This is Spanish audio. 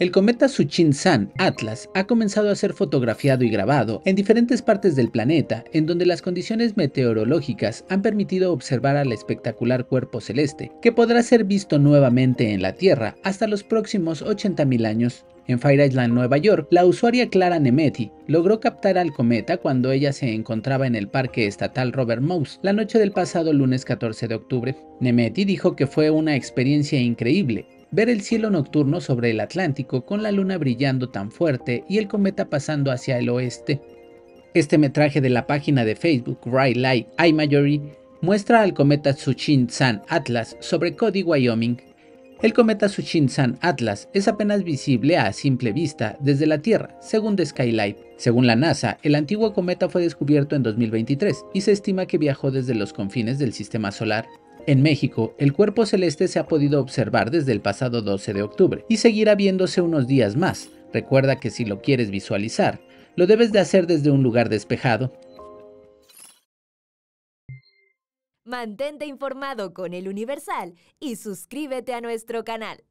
El cometa Tsuchinshan-ATLAS ha comenzado a ser fotografiado y grabado en diferentes partes del planeta, en donde las condiciones meteorológicas han permitido observar al espectacular cuerpo celeste, que podrá ser visto nuevamente en la Tierra hasta los próximos 80.000 años. En Fire Island, Nueva York, la usuaria Clara Nemeti logró captar al cometa cuando ella se encontraba en el parque estatal Robert Mouse la noche del pasado lunes 14 de octubre. Nemeti dijo que fue una experiencia increíble ver el cielo nocturno sobre el Atlántico con la luna brillando tan fuerte y el cometa pasando hacia el oeste. Este metraje de la página de Facebook Right Light iMayori muestra al cometa Tsuchinshan-ATLAS sobre Cody, Wyoming. El cometa Tsuchinshan-ATLAS es apenas visible a simple vista desde la Tierra, según The Skylight. Según la NASA, el antiguo cometa fue descubierto en 2023 y se estima que viajó desde los confines del sistema solar. En México, el cuerpo celeste se ha podido observar desde el pasado 12 de octubre y seguirá viéndose unos días más. Recuerda que si lo quieres visualizar, lo debes de hacer desde un lugar despejado. Mantente informado con El Universal y suscríbete a nuestro canal.